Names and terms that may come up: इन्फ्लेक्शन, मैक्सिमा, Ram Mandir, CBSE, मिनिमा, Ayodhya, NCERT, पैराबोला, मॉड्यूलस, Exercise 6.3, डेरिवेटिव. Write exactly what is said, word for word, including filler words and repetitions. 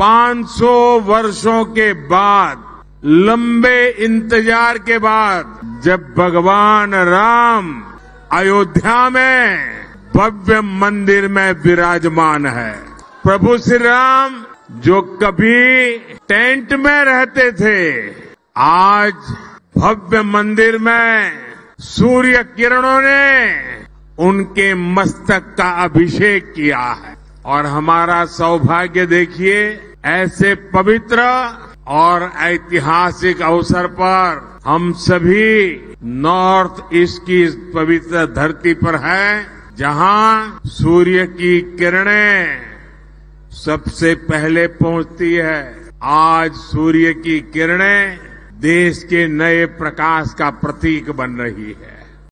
पांच सौ वर्षों के बाद, लंबे इंतजार के बाद जब भगवान राम अयोध्या में भव्य मंदिर में विराजमान है। प्रभु श्री राम जो कभी टेंट में रहते थे, आज भव्य मंदिर में सूर्य किरणों ने उनके मस्तक का अभिषेक किया है। और हमारा सौभाग्य देखिए, ऐसे पवित्र और ऐतिहासिक अवसर पर हम सभी नॉर्थ ईस्ट की इस पवित्र धरती पर हैं, जहां सूर्य की किरणें सबसे पहले पहुंचती है। आज सूर्य की किरणें देश के नए प्रकाश का प्रतीक बन रही है।